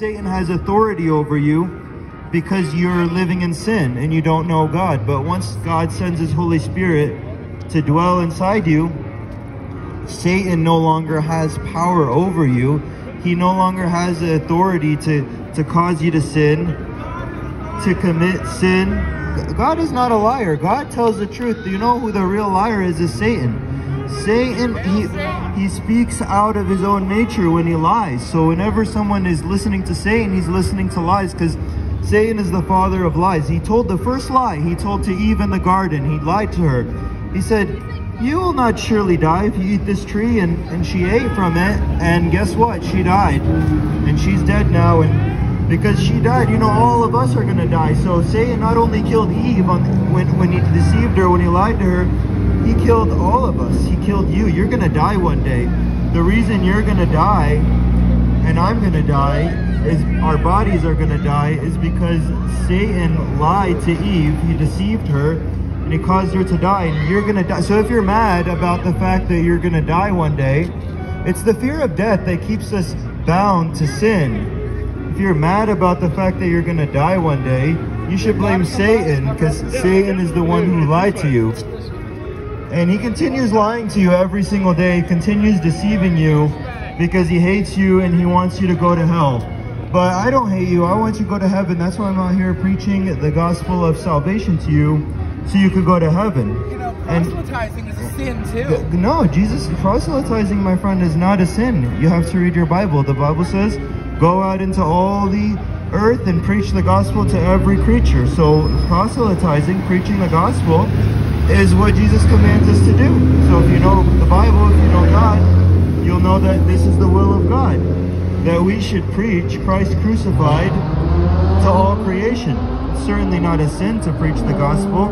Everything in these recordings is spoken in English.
Satan has authority over you because you're living in sin and you don't know God. But once God sends his Holy Spirit to dwell inside you, Satan no longer has power over you. He no longer has the authority to cause you to sin, to commit sin. God is not a liar. God tells the truth. You know who the real liar is Satan. Satan, he speaks out of his own nature when he lies. So whenever someone is listening to Satan, he's listening to lies, because Satan is the father of lies. He told the first lie. He told to Eve in the garden. He lied to her. He said, "You will not surely die if you eat this tree." And she ate from it. And guess what? She died. And she's dead now. And because she died, you know, all of us are going to die. So Satan not only killed Eve when he deceived her, when he lied to her, he killed all of us. He killed you. You're going to die one day. The reason you're going to die and I'm going to die, is our bodies are going to die, is because Satan lied to Eve. He deceived her and he caused her to die, and you're going to die. So if you're mad about the fact that you're going to die one day, it's the fear of death that keeps us bound to sin. If you're mad about the fact that you're going to die one day, you should blame Satan, because Satan is the one who lied to you. And he continues lying to you every single day, continues deceiving you, because he hates you and he wants you to go to hell. But I don't hate you. I want you to go to heaven. That's why I'm out here preaching the gospel of salvation to you, so you could go to heaven. You know, proselytizing is a sin too. No, Jesus, proselytizing, my friend, is not a sin. You have to read your Bible. The Bible says, go out into all the earth and preach the gospel to every creature. So proselytizing, preaching the gospel, is what Jesus commands us to do. So if you know the Bible, if you know God, you'll know that this is the will of God, that we should preach Christ crucified to all creation. It's certainly not a sin to preach the gospel.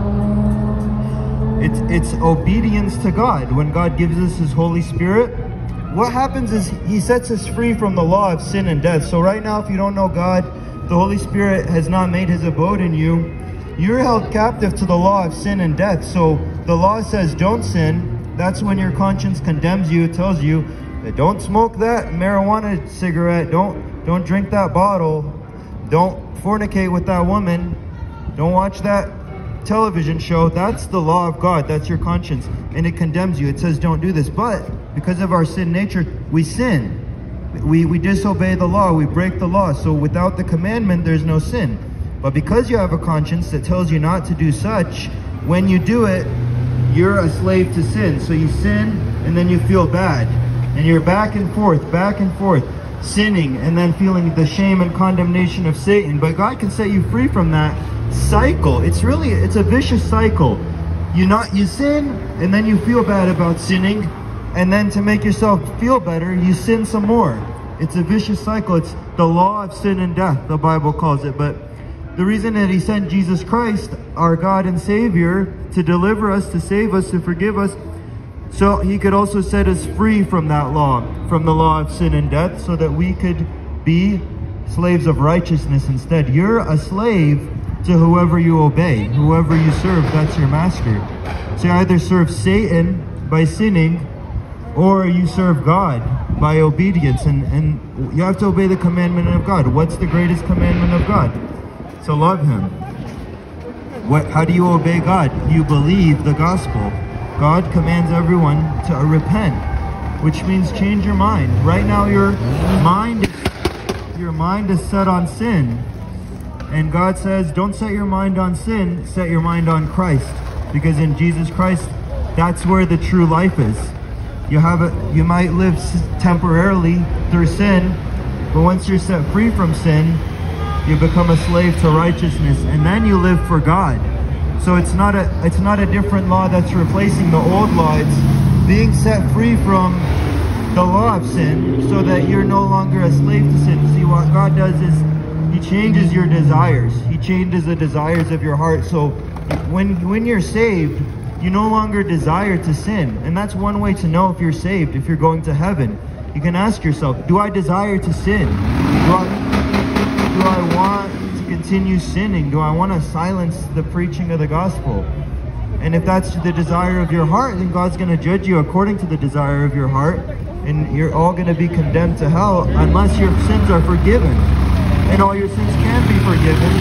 It's obedience to God. When God gives us his Holy Spirit, what happens is he sets us free from the law of sin and death. So right now, if you don't know God, the Holy Spirit has not made his abode in you. You're held captive to the law of sin and death. So the law says don't sin. That's when your conscience condemns you, tells you, don't smoke that marijuana cigarette, don't drink that bottle, don't fornicate with that woman, don't watch that television show. That's the law of God. That's your conscience, and it condemns you. It says don't do this. But because of our sin nature, we sin, we disobey the law, we break the law. So without the commandment, there's no sin. But because you have a conscience that tells you not to do such, when you do it, you're a slave to sin. So you sin and then you feel bad. And you're back and forth, sinning, and then feeling the shame and condemnation of Satan. But God can set you free from that cycle. It's a vicious cycle. You sin, and then you feel bad about sinning, and then to make yourself feel better, you sin some more. It's a vicious cycle. It's the law of sin and death, the Bible calls it. But the reason that he sent Jesus Christ, our God and Savior, to deliver us, to save us, to forgive us, so he could also set us free from that law, from the law of sin and death, so that we could be slaves of righteousness instead. You're a slave to whoever you obey, whoever you serve, that's your master. So you either serve Satan by sinning, or you serve God by obedience. And you have to obey the commandment of God. What's the greatest commandment of God? To love him. How do you obey God? You believe the gospel. God commands everyone to repent, which means change your mind. Right now your mind is set on sin. And God says, don't set your mind on sin, set your mind on Christ. Because in Jesus Christ, that's where the true life is. You might live temporarily through sin, but once you're set free from sin, you become a slave to righteousness, and then you live for God. So it's not a different law that's replacing the old law. It's being set free from the law of sin, so that you're no longer a slave to sin. See, what God does is he changes your desires. He changes the desires of your heart. So when you're saved, you no longer desire to sin. And that's one way to know if you're saved, if you're going to heaven. You can ask yourself, do I desire to sin? Do I want continue sinning? Do I want to silence the preaching of the gospel? And if that's the desire of your heart, then God's going to judge you according to the desire of your heart, and you're all going to be condemned to hell unless your sins are forgiven. and all your sins can be forgiven.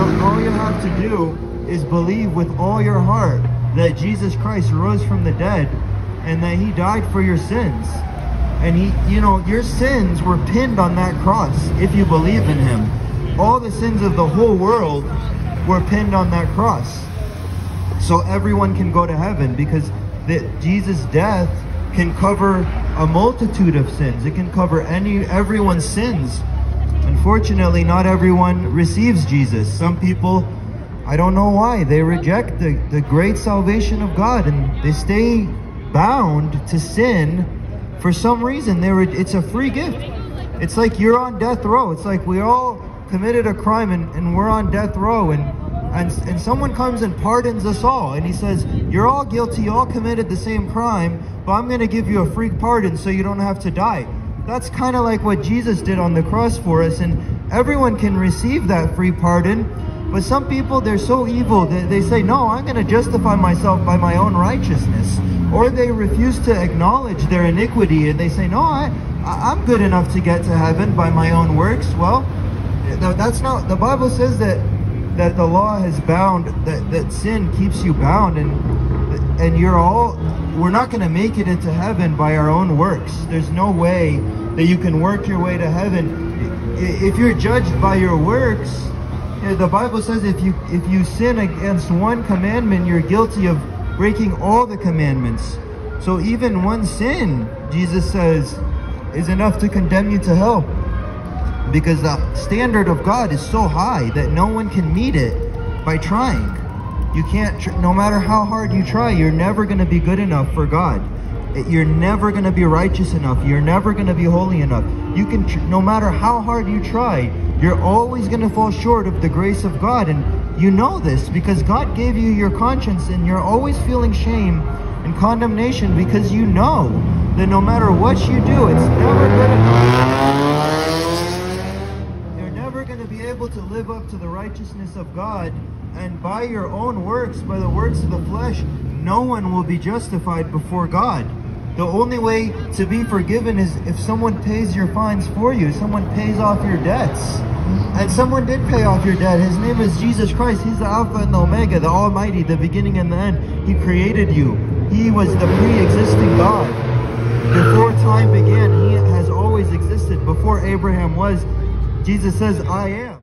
And all you have to do is believe with all your heart that Jesus Christ rose from the dead and that he died for your sins. And he, your sins were pinned on that cross if you believe in him. All the sins of the whole world were pinned on that cross. So everyone can go to heaven because Jesus' death can cover a multitude of sins. It can cover everyone's sins. Unfortunately, not everyone receives Jesus. Some people, I don't know why, they reject the great salvation of God, and they stay bound to sin for some reason. It's a free gift. It's like you're on death row. It's like we all committed a crime and we're on death row, and someone comes and pardons us all, and he says, you're all guilty, you all committed the same crime, but I'm going to give you a free pardon so you don't have to die. That's kind of like what Jesus did on the cross for us, and everyone can receive that free pardon. But some people, they're so evil that they say, no, I'm going to justify myself by my own righteousness. Or they refuse to acknowledge their iniquity, and they say, no, I'm good enough to get to heaven by my own works. Well, that's not, the Bible says that the law has bound, that sin keeps you bound, and we're not going to make it into heaven by our own works. There's no way that you can work your way to heaven. If you're judged by your works, the Bible says if you sin against one commandment, you're guilty of breaking all the commandments. So even one sin, Jesus says, is enough to condemn you to hell. Because the standard of God is so high that no one can meet it by trying. You can't, no matter how hard you try, you're never going to be good enough for God. You're never going to be righteous enough. You're never going to be holy enough. You can, no matter how hard you try, you're always going to fall short of the grace of God. And you know this because God gave you your conscience, and you're always feeling shame and condemnation because you know that no matter what you do, it's never good enough. To live up to the righteousness of God, and by your own works, by the works of the flesh, no one will be justified before God. The only way to be forgiven is if someone pays your fines for you, someone pays off your debts. And someone did pay off your debt. His name is Jesus Christ. He's the Alpha and the Omega, the Almighty, the beginning and the end. He created you. He was the pre-existing God. Before time began, he has always existed. Before Abraham was, Jesus says, I am.